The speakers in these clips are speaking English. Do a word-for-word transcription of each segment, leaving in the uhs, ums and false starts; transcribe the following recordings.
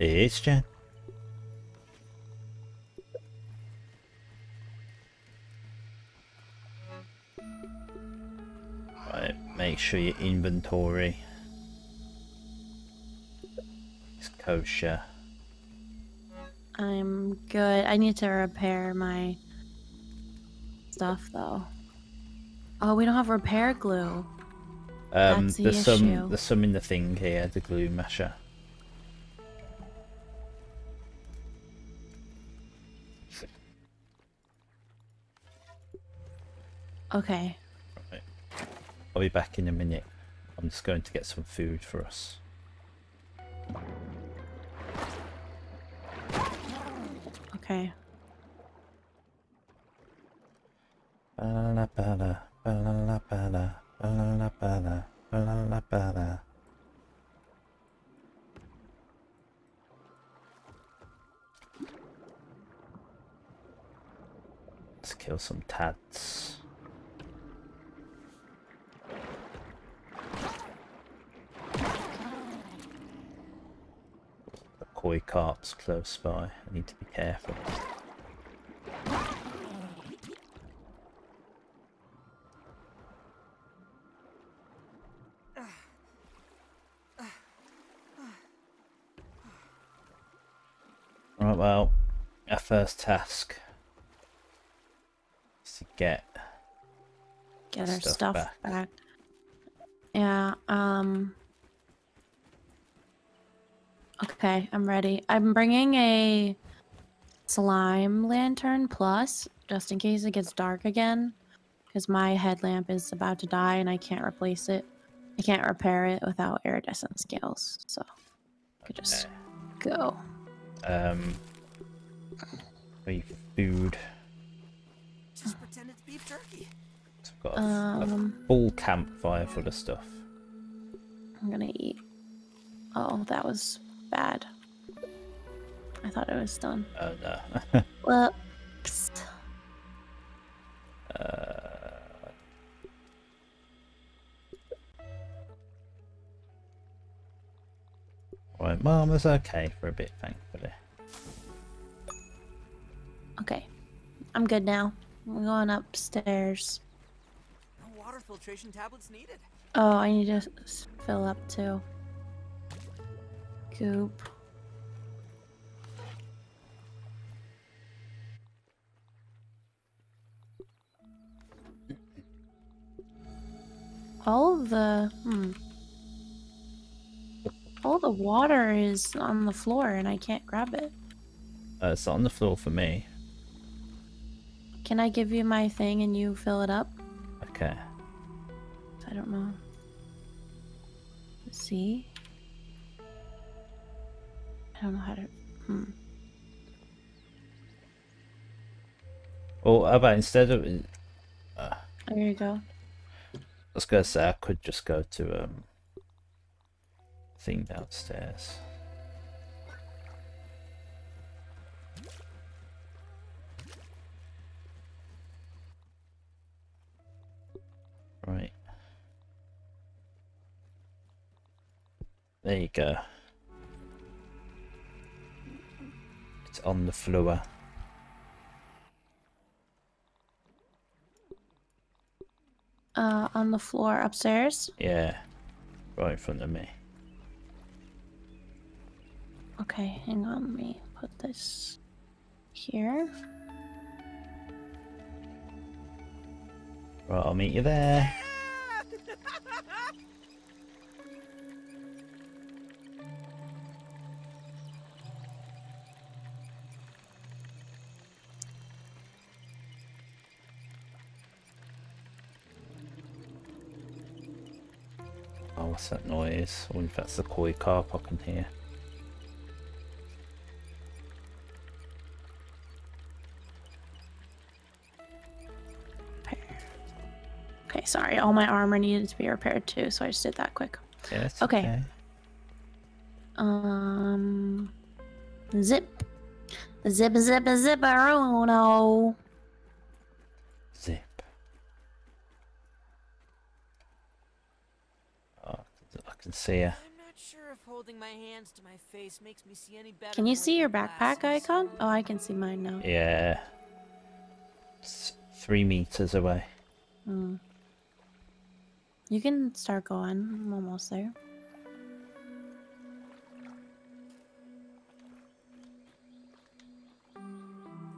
It's Jan. Right, make sure your inventory is kosher. I'm good. I need to repair my stuff though. Oh, we don't have repair glue. Um, That's the there's issue. some there's some in the thing here, the glue masher. Okay. Right. I'll be back in a minute. I'm just going to get some food for us. Okay. Bala bala bala bala bala bala bala bala. Let's kill some tats. Koi carp's close by. I need to be careful. Right, well, our first task is to get get our stuff, stuff back. back. Yeah. Um. Okay, I'm ready. I'm bringing a Slime Lantern Plus, just in case it gets dark again, because my headlamp is about to die and I can't replace it. I can't repair it without iridescent scales, so I could just okay. go. Um, beef food. Just pretend it's beef turkey. So I've got a, um, a full campfire full of stuff. I'm gonna eat. Oh, that was... bad. I thought it was done. Oh no. Well, psst. Uh... Right, Mom was okay for a bit, thankfully. Okay, I'm good now. I'm going upstairs. No water filtration tablets needed. Oh, I need to fill up too. Goop. All the hmm. all the water is on the floor, and I can't grab it. Uh, it's not on the floor for me. Can I give you my thing and you fill it up? Okay. I don't know. Let's see. I don't know how to. Hmm. Well, how about instead of. Uh, there you go. I was going to say, I could just go to um thing downstairs. Right. There you go. On the floor. Uh, on the floor upstairs? Yeah, right in front of me. Okay, hang on, let me put this here. Right, I'll meet you there. What's that noise? Or if that's the koi carp I can hear. Okay, sorry. All my armor needed to be repaired too, so I just did that quick. Yes. Okay. okay. Um. Zip. Zip, zip, zip, Bruno. Zip. See ya. I'm not sure if holding my hands to my face makes me see any better. Can you see your backpack glasses. Icon? Oh, I can see mine now. Yeah. It's three meters away. Mm. You can start going. I'm almost there.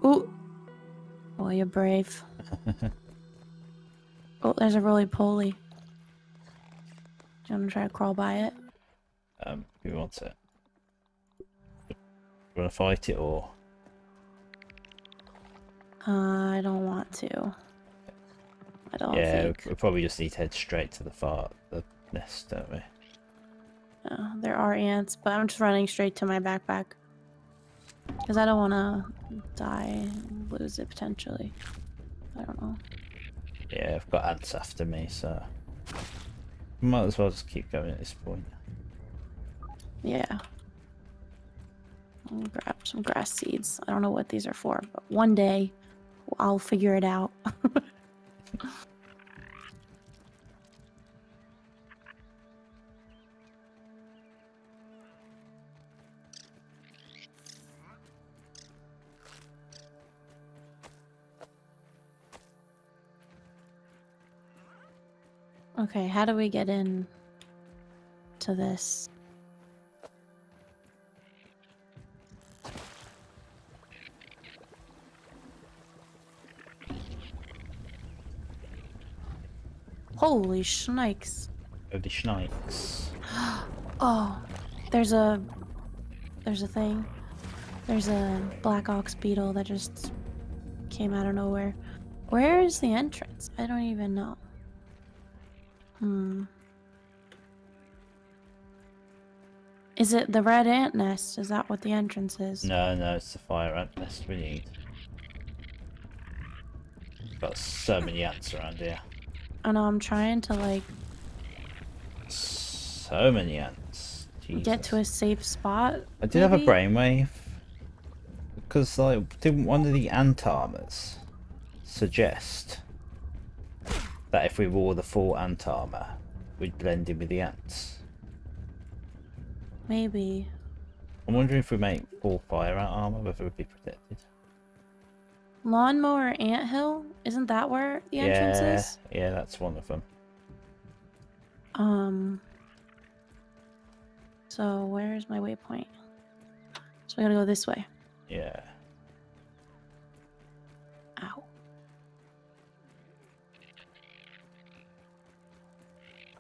Ooh. Oh, you're brave. Oh, there's a roly-poly. Do you want to try to crawl by it? Um, who wants it? Do you want to fight it, or...? Uh, I don't want to. I don't yeah, think. Yeah, we probably just need to head straight to the far the nest, don't we? Uh, there are ants, but I'm just running straight to my backpack. Because I don't want to die and lose it, potentially. I don't know. Yeah, I've got ants after me, so... might as well just keep going at this point. Yeah. I'll grab some grass seeds. I don't know what these are for, but one day I'll figure it out. Okay, how do we get in to this? Holy shnikes. Oh, the shnikes. Oh, there's a... There's a thing. There's a black ox beetle that just came out of nowhere. Where is the entrance? I don't even know. Hmm. Is it the red ant nest? Is that what the entrance is? No, no, it's the fire ant nest we need. We've got so many ants around here. I know, I'm trying to, like... So many ants. Jesus. Get to a safe spot. I did maybe? have a brainwave. Because, like, didn't one of the ant armors suggest that if we wore the full ant armor, we'd blend in with the ants? Maybe. I'm wondering if we make full fire ant armor, whether we'd be protected. Lawnmower Ant Hill? Isn't that where the yeah, entrance is? Yeah, that's one of them. Um. So where's my waypoint? So we gotta go this way. Yeah. Ow.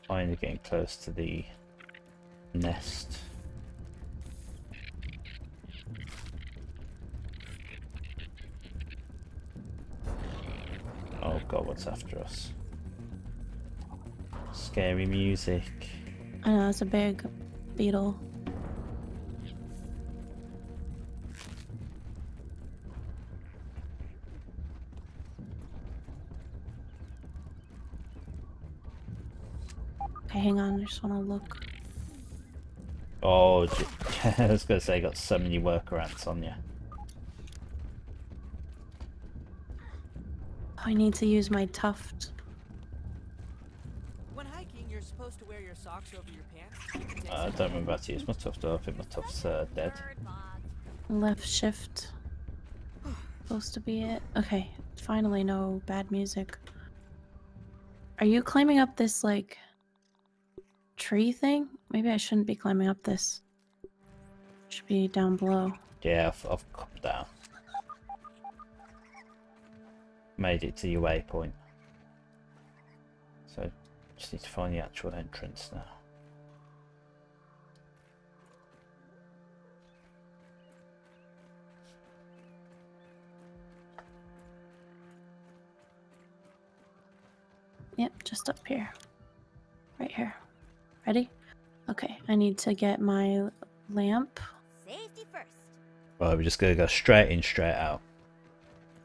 Finally getting close to the nest. Oh god, what's after us? Scary music. I know, it's a big beetle. Hang on, I just want to look. Oh, I was going to say, got so many worker ants on you. Oh, I need to use my tuft. When hiking, you're supposed to wear your socks over your pants. Uh, I don't remember how to use my tuft, though. I think my tuft's uh, dead. Left shift. Supposed to be it. Okay, finally no bad music. Are you climbing up this, like... tree thing? Maybe I shouldn't be climbing up this. Should be down below. Yeah, I've, I've come down. Made it to your waypoint. So, just need to find the actual entrance now. Yep, just up here. Right here. Ready? Okay, I need to get my lamp. Safety first. Well, we're just gonna go straight in, straight out.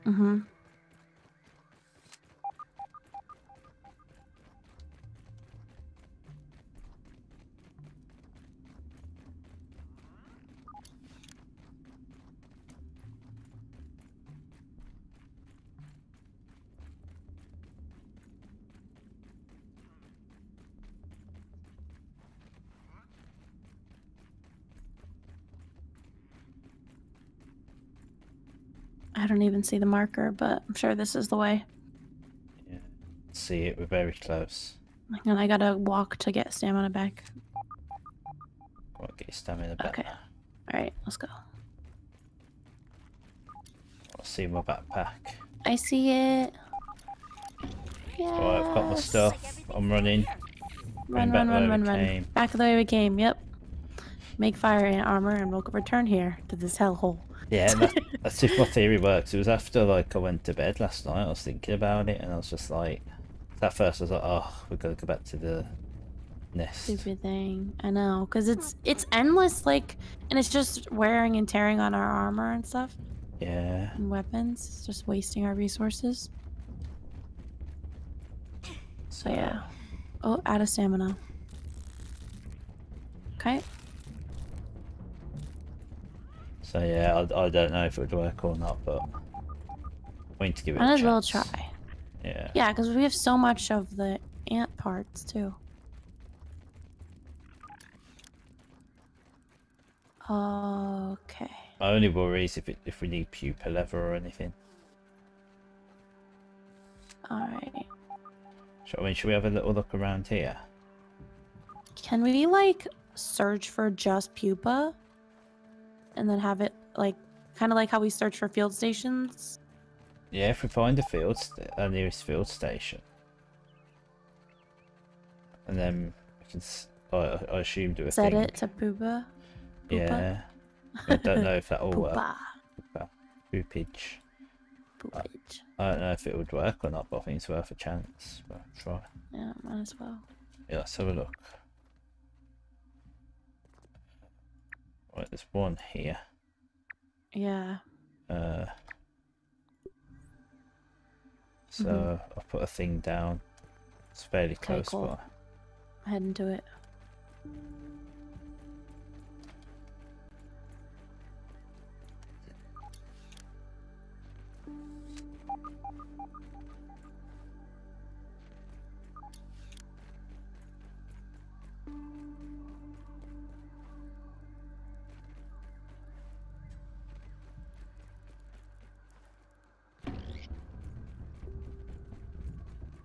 Mm-hmm. I don't even see the marker, but I'm sure this is the way. Yeah, see it. We're very close. And I gotta walk to get stamina back. Well, get your stamina back. Okay. Alright, let's go. I'll see my backpack. I see it. Yes. Alright, I've got my stuff. I'm running. Run, run, run, run, run. Back the way we came, yep. Make fire ant armor and we'll return here to this hellhole. Yeah, that, that's if my theory works. It was after like I went to bed last night, I was thinking about it and I was just like... At first I was like, oh, we've got to go back to the nest. Stupid thing. I know, because it's, it's endless, like, and it's just wearing and tearing on our armor and stuff. Yeah. And weapons. It's just wasting our resources. So yeah. Oh, out of stamina. Okay. So yeah, I, I don't know if it would work or not, but we need to give it a chance. Might as well try. Yeah. Yeah, because we have so much of the ant parts too. Okay. My only worry is if it, if we need pupa leather or anything. Alright. I mean, should we have a little look around here? Can we like search for just pupa, and then have it like kind of like how we search for field stations? Yeah, if we find a field, our nearest field station, and then we can. Oh, I assume do a set thing. It to pupa. Pupa. Yeah, I don't know if that will work. Pupa. Poopage. I, I don't know if it would work or not, but I think it's worth a chance. But try. Yeah, might as well. Yeah, let's have a look. Right, there's one here. Yeah. Uh. So mm-hmm. I'll put a thing down. It's fairly okay, close cool. by. I'm heading to it.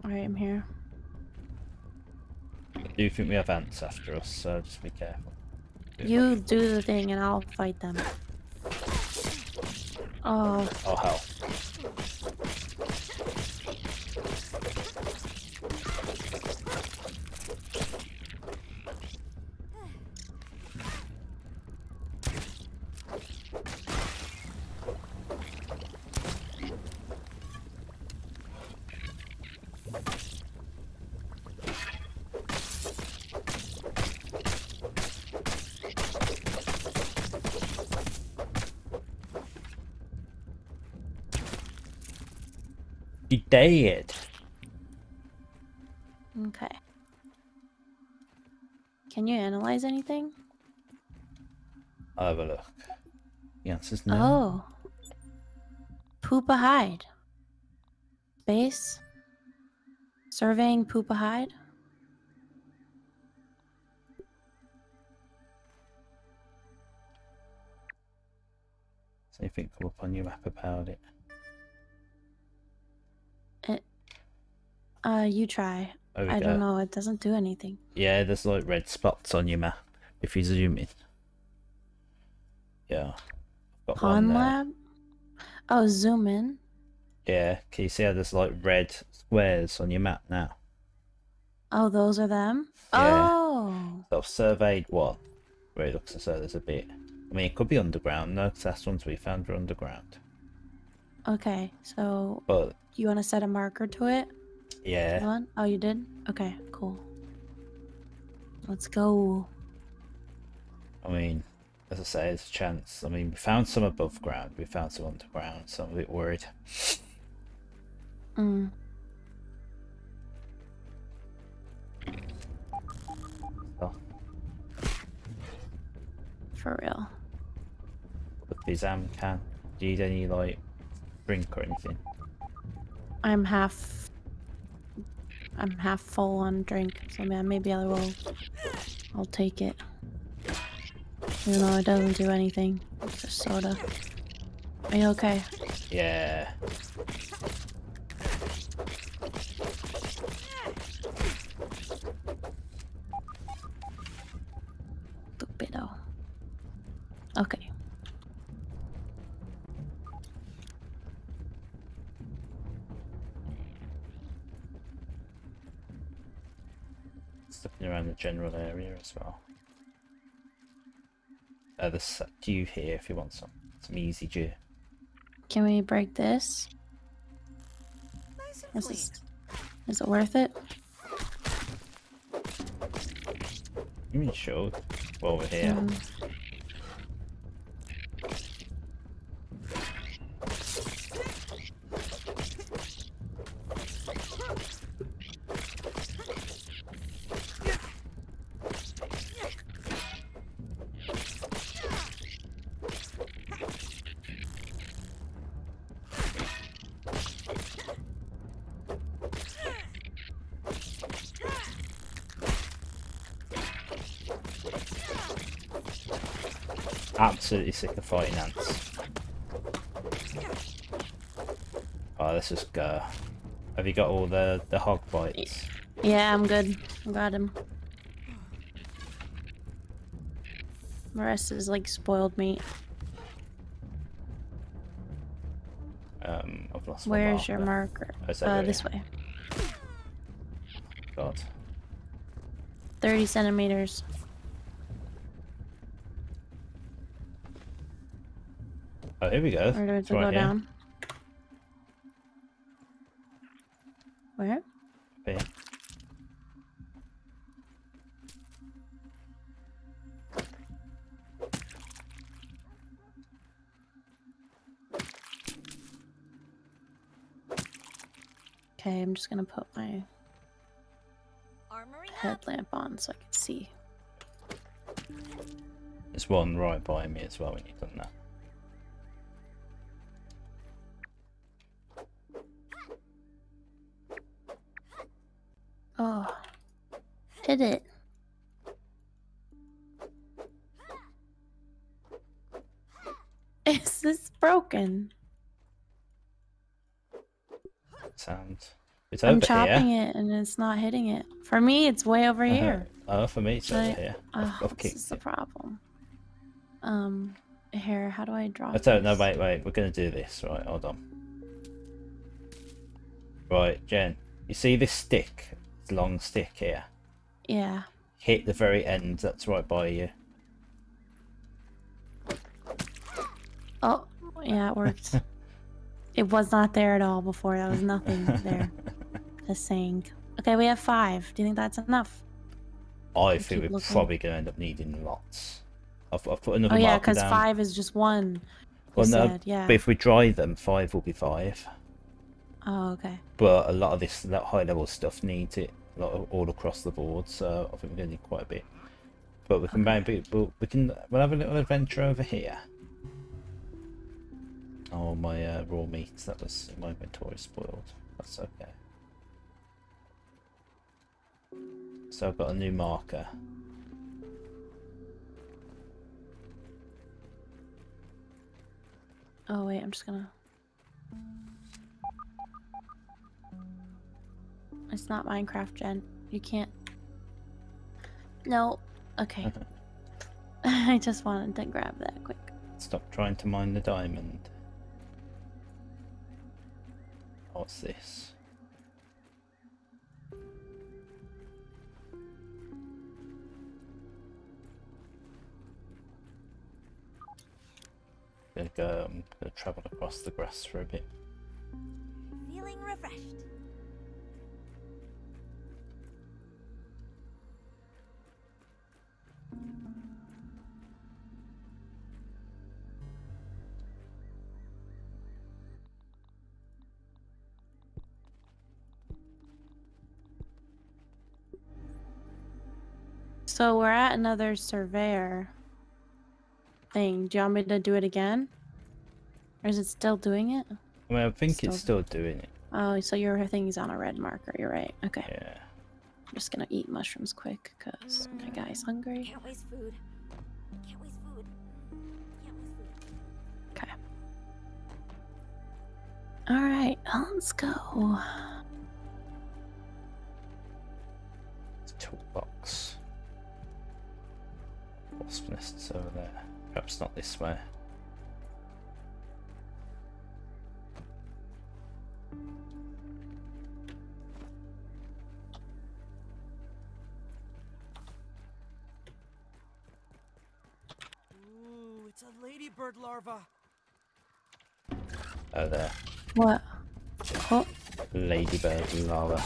Alright, I'm here. I do think we have ants after us, so just be careful. Do you it. do the thing and I'll fight them. Oh. Oh, hell. Dead. Okay. Can you analyze anything? I'll have a look. The answer's no. Oh. Pupa hide. Space. Surveying pupa hide. So you think come up on your map about it? Uh, you try. I don't know, it doesn't do anything. Yeah, there's like red spots on your map, if you zoom in. Yeah. Got Pond lab? Oh, zoom in? Yeah, can you see how there's like red squares on your map now? Oh, those are them? Yeah. Oh! So I've surveyed one, where it looks as though there's a bit. I mean, it could be underground, though, because that's ones we found were underground. Okay, so but... you want to set a marker to it? Yeah. Oh, you did? Okay, cool. Let's go. I mean, as I say, there's a chance. I mean, we found some above ground, we found some underground, so I'm a bit worried. Mm. Oh. For real. With the exam can. Do you need any, like, drink or anything? I'm half... I'm half full on drink, so maybe I will. I'll take it. Even though it doesn't do anything, it's just soda. Are you okay? Yeah. Torpedo. Okay. Looking around the general area as well. Uh, there's a dew here if you want some some easy dew. Can we break this? Nice and is, this is it worth it? You mean sure? While we're here. Um, Absolutely sick of fighting ants. Oh, let's just go. Have you got all the the hog bites? Yeah, I'm good. I got him. The rest is like spoiled meat. Um, I've lost. Where's your marker? Oh, uh, really? This way. God. Thirty centimeters. Oh, here we go. Where do I have to go down? Where? There. Okay, I'm just gonna put my headlamp on so I can see. There's one right by me as well when you've done that. Oh, did it. Is this broken? Sound. It's over I'm chopping here. It and it's not hitting it. For me, it's way over uh-huh. here. Oh, for me, it's but over I, here. I've, oh, I've this is the problem. Um, here, how do I draw I don't know, no, wait, wait. We're going to do this. Right, hold on. Right, Jen. You see this stick? Long stick here. Yeah. Hit the very end that's right by you. Oh, yeah, it worked. It was not there at all before. There was nothing there. Just saying. Okay, we have five. Do you think that's enough? I think we're looking. Probably going to end up needing lots. I've, I've put another oh, yeah, because five is just one. Well, no, said. Yeah. But if we dry them, five will be five. Oh, okay. But a lot of this that high level stuff needs it a lot of, all across the board, so I think we're going to need quite a bit. But we can okay. maybe we'll, we can we'll have a little adventure over here. Oh, my uh, raw meat that was in my inventory spoiled. That's okay. So I've got a new marker. Oh wait, I'm just gonna. It's not Minecraft, Jen. You can't. No. Okay. I just wanted to grab that quick. Stop trying to mine the diamond. What's this? I'm gonna go, I'm gonna travel across the grass for a bit. Feeling refreshed. So we're at another surveyor thing. Do you want me to do it again? Or is it still doing it? I mean, I think still... it's still doing it. Oh, so your thing's on a red marker. You're right. Okay. Yeah. I'm just going to eat mushrooms quick because my guy's hungry. Can't waste food. Can't waste food. Can't waste food. Okay. Alright, let's go. It's a toolbox. Wasp nests over there. Perhaps not this way. Ooh, it's a ladybird larva. Oh, there. What? What? Ladybird larva.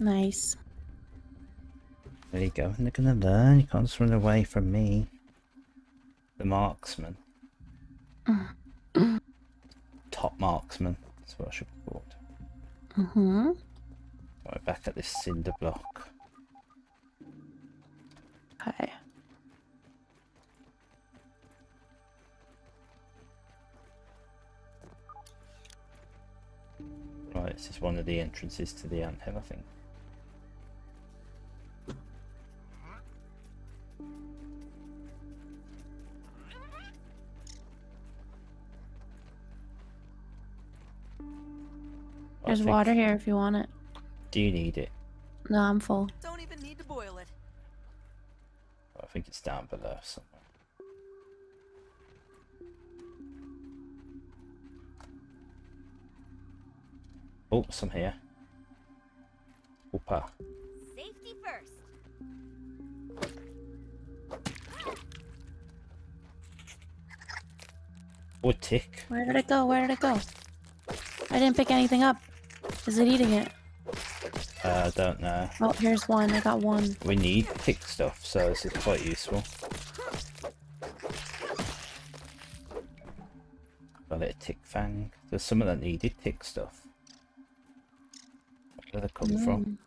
Nice. There you go. They're gonna learn. You can't just run away from me, the marksman. Top marksman. That's what I should be called. Mm-hmm. Right, back at this cinder block. Okay. Right, this is one of the entrances to the anthill, I think. There's water here if you want it. Do you need it? No, I'm full. Don't even need to boil it. I think it's down below somewhere. Oh, some here. Opa. Safety first. Oh, tick. Where did it go? Where did it go? I didn't pick anything up. Is it eating it? I uh, don't know. Oh, here's one. I got one. We need tick stuff, so this is quite useful. Got it, tick fang. There's some of that needed tick stuff. Where did it come mm. from?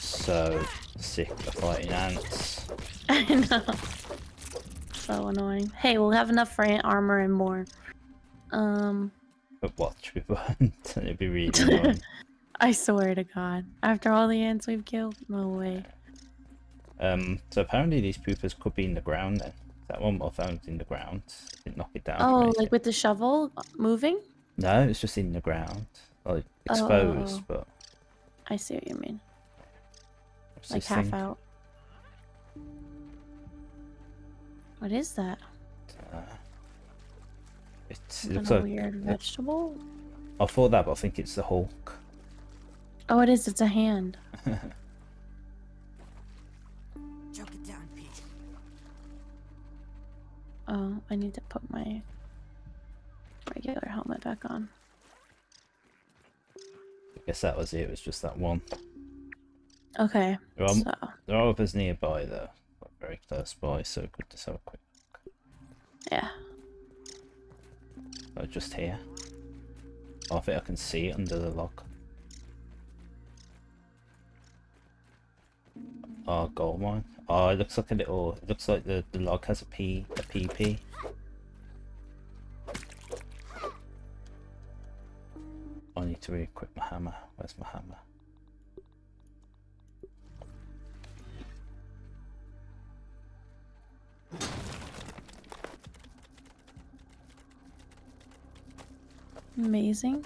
So sick of fighting ants. I know. So annoying. Hey, we'll have enough for ant armor and more. Um. But watch, we won't. It'd be really annoying. I swear to God. After all the ants we've killed, no way. Um. So apparently these pupas could be in the ground. Then that one I found in the ground. Didn't knock it down. Oh, like with the shovel moving? No, it's just in the ground, like exposed. Oh. But I see what you mean. Like half thing? Out. What is that? Uh, it's it looks a like weird it, vegetable. I thought that, but I think it's the Hulk. Oh, it is. It's a hand. Choke it down, Pete. Oh, I need to put my regular helmet back on. I guess that was it. It was just that one. Okay. There are, so. there are others nearby though, like very close by, so we could just have a quick look. Yeah. Oh, just here. Oh, I think I can see it under the log. Oh, gold mine. Oh, it looks like a little. It looks like the the log has a p a pp. I need to re-equip my hammer. Where's my hammer? Amazing.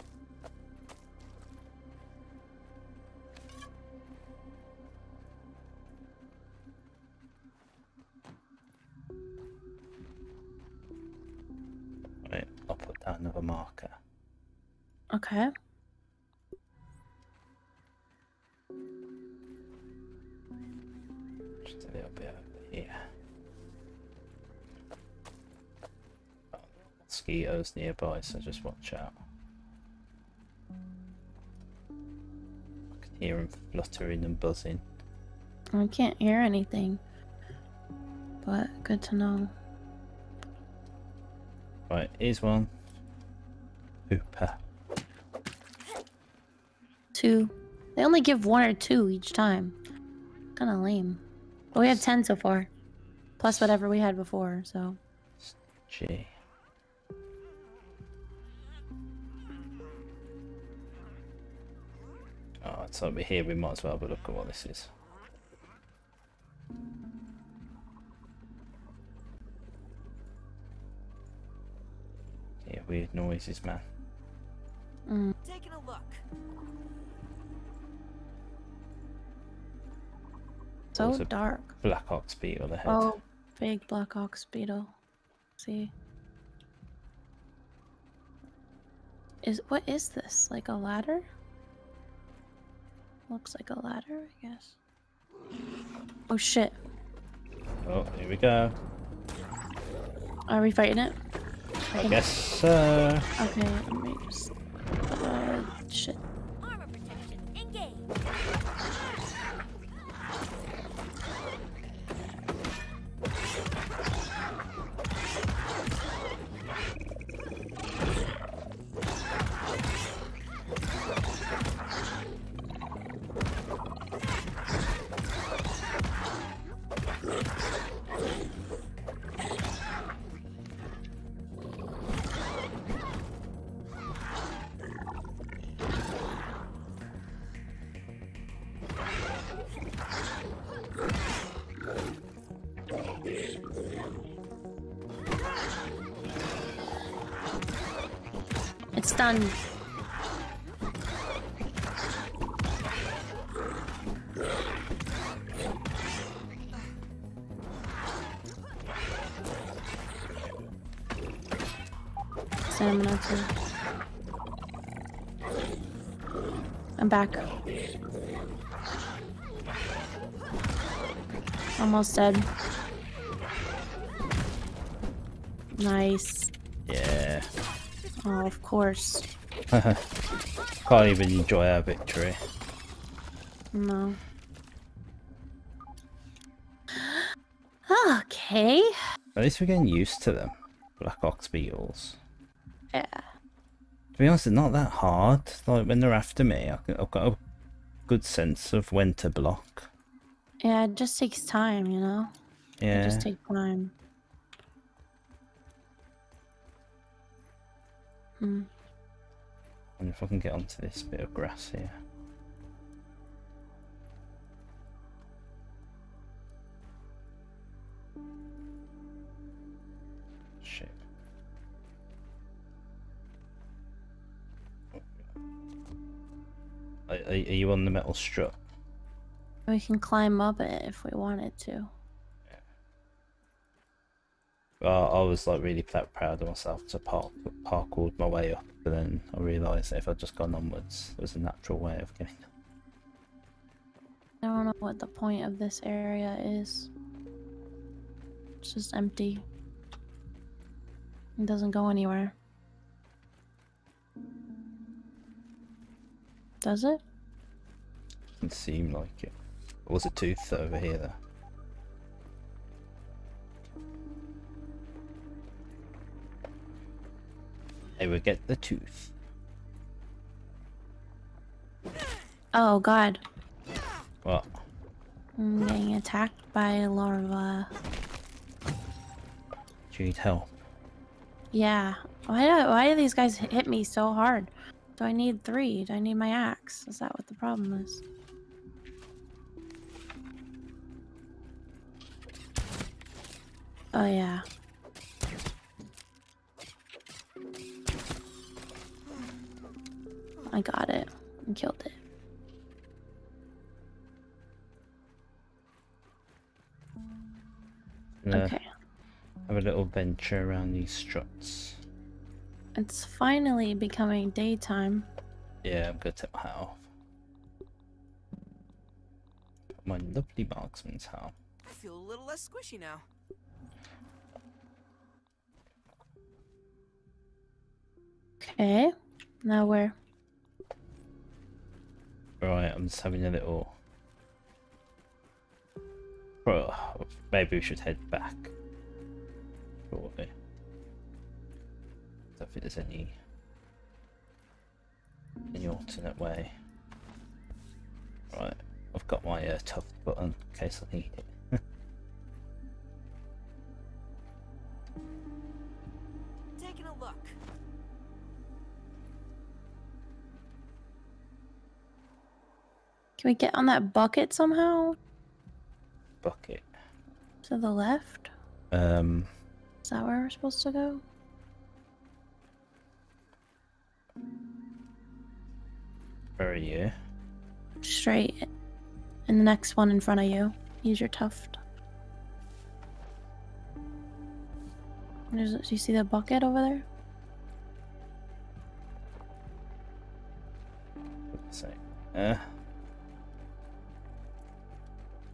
Right, I'll put down another marker. Okay. Just a little bit over here. Mosquitoes nearby, so just watch out. I can hear them fluttering and buzzing. I can't hear anything, but good to know. Right, here's one. Pupa. Two. They only give one or two each time. Kinda lame. But we have ten so far. Plus whatever we had before, so. Gee. Oh, it's over here. We might as well have a look at what this is. Yeah, weird noises, man. Mm. Taking a look. So dark. Black ox beetle ahead. Oh, big black ox beetle. Let's see. Is what is this? Like a ladder? Looks like a ladder, I guess. Oh shit. Oh, here we go. Are we fighting it? I, I guess so. Uh... Okay, let me just uh shit. Armor protection, engage. It's done. Stamina too. I'm back. Almost dead. Nice. Yeah. Oh, of course. Can't even enjoy our victory. No. Okay. At least we're getting used to them. Black ox beetles. Yeah. To be honest, it's not that hard. Like, when they're after me, I've got a good sense of when to block. Yeah, it just takes time, you know? Yeah. It just takes time. Hmm. I wonder if I can get onto this bit of grass here. Shit. Are, are, are you on the metal strut? We can climb up it if we wanted to. Yeah. Well, I was like really proud of myself to park, parkoured my way up, but then I realised that if I'd just gone onwards, there was a natural way of getting up. I don't know what the point of this area is. It's just empty. It doesn't go anywhere. Does it? Doesn't seem like it. There was a tooth over here though. They would get the tooth. Oh god. What? I'm getting attacked by larvae. Do you need help? Yeah. Why do, why do these guys hit me so hard? Do I need three? Do I need my axe? Is that what the problem is? Oh yeah. I got it and killed it. No. Okay. Have a little venture around these struts. It's finally becoming daytime. Yeah, I'm gonna take my hat off. My lovely marksman's hat. I feel a little less squishy now. Okay. Now where? Right, I'm just having a little... Oh, maybe we should head back. Shortly. I don't think there's any... any alternate way. Right, I've got my uh, tough button in case I need it. Can we get on that bucket somehow? Bucket. To the left? Um. Is that where we're supposed to go? Where are you? Straight. And the next one in front of you. Use your tuft. There's, do you see the bucket over there? What's that? Uh,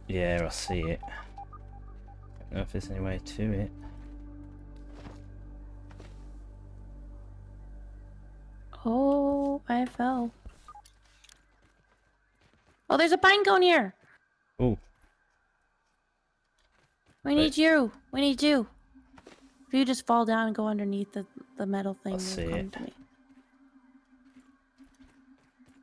yeah, I see it. I don't know if there's any way to it. Oh, I fell. Oh, there's a pine cone here. Oh. We Wait. need you. We need you. If you just fall down and go underneath the the metal thing, I'll see it. To me.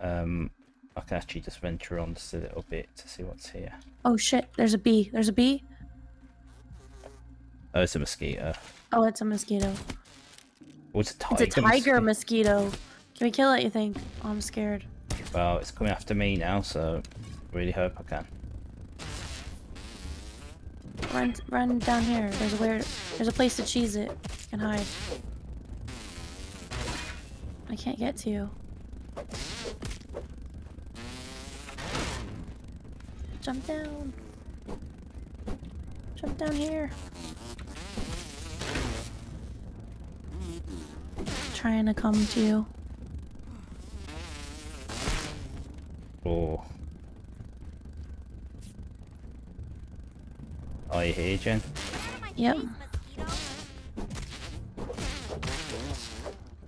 Um, I can actually just venture on just a little bit to see what's here. Oh shit! There's a bee. There's a bee. Oh, it's a mosquito. Oh, it's a mosquito. Oh, it's a tiger. It's a tiger mosquito. mosquito. Can we kill it? You think? Oh, I'm scared. Well, it's coming after me now, so really hope I can. Run, run down here. There's a weird, there's a place to cheese it and hide. I can't get to you. Jump down. Jump down here. I'm trying to come to you. Oh. Are you here, Jen? Yep.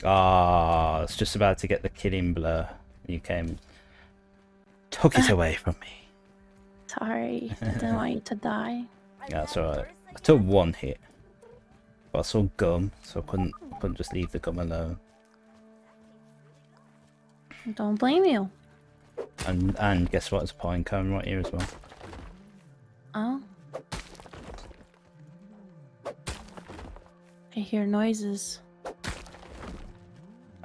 Ah, oh, I was just about to get the killing blow. You came, took it away from me. Sorry, I didn't want you to die. Yeah, that's alright. I took one hit, but I saw gum, so I couldn't, I couldn't just leave the gum alone. Don't blame you. And and guess what? There's a pine cone right here as well. Oh. I hear noises. And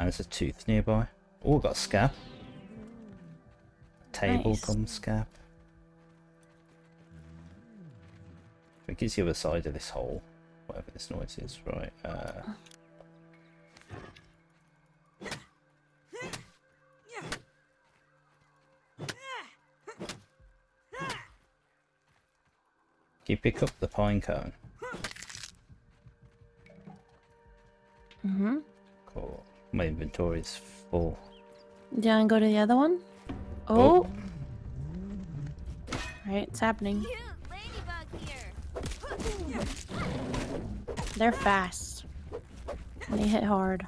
there's a tooth nearby. Oh, I've got a scab. Table nice. Gum scab. I think it's the other side of this hole. Whatever this noise is, right? Uh... You pick up the pine cone. Mm-hmm. Cool. My inventory is full. Yeah, and go to the other one. Oh. oh. Right, it's happening. Here. They're fast. And they hit hard.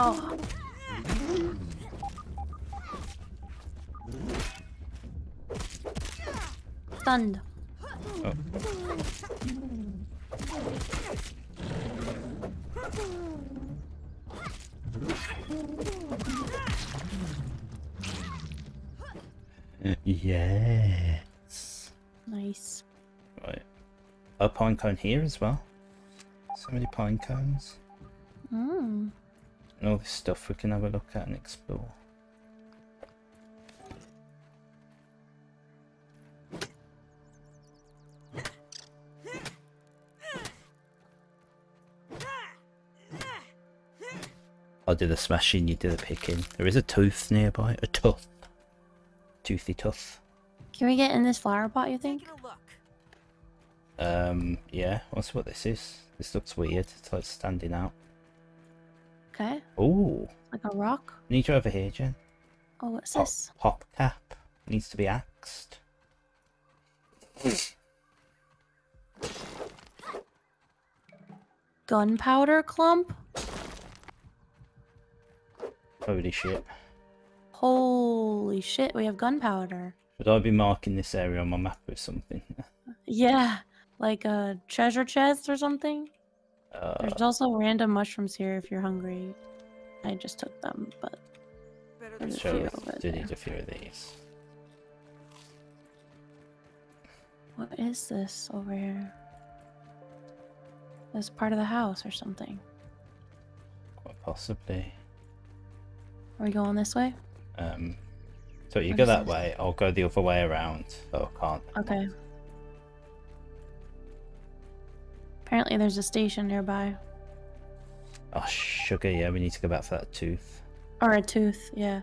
Oh. Stunned. Oh. Yes. Nice. Right. A pine cone here as well. So many pine cones. Mm. And all this stuff we can have a look at and explore. I'll do the smashing, you do the picking. There is a tooth nearby. A tooth. Toothy tooth. Can we get in this flower pot, you think? Um, yeah. What's what this is? This looks weird. It's like standing out. Okay. Oh. Like a rock. Need you over here, Jen. Oh, what's pop, this? Pop cap needs to be axed. Gunpowder clump. Holy shit! Holy shit! We have gunpowder. Should I be marking this area on my map with something? Yeah, like a treasure chest or something. Uh, There's also random mushrooms here if you're hungry. I just took them, but there's a few over there. Do need a few of these. What is this over here? This part of the house or something? Quite possibly. Are we going this way? Um, so you what go that this? way, I'll go the other way around. So I can't. Okay. Apparently there's a station nearby. Oh, sugar, yeah, we need to go back for that tooth. Or a tooth, yeah.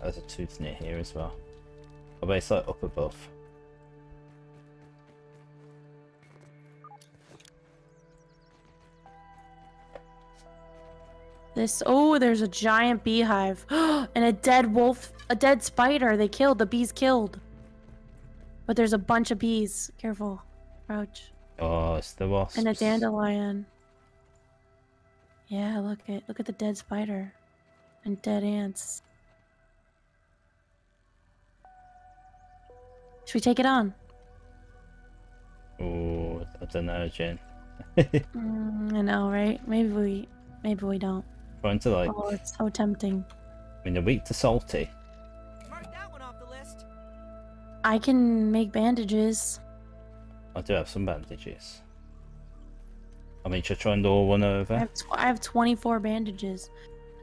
There's a tooth near here as well. Oh, but it's like up above. This, oh, there's a giant beehive. And a dead wolf, a dead spider. They killed, the bees killed. But there's a bunch of bees. Careful, crouch. Oh, it's the wasps. And a dandelion. Yeah, look at, look at the dead spider. And dead ants. Should we take it on? Oh, I don't know, Jen. mm, I know, right? Maybe we, maybe we don't. Trying to like... Oh, it's so tempting. I mean, they're weak to salty. Mark that one off the list. I can make bandages. I do have some bandages. I mean, should I try and roll one over? I have, I have twenty-four bandages.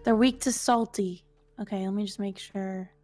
They're weak to salty. Okay, let me just make sure.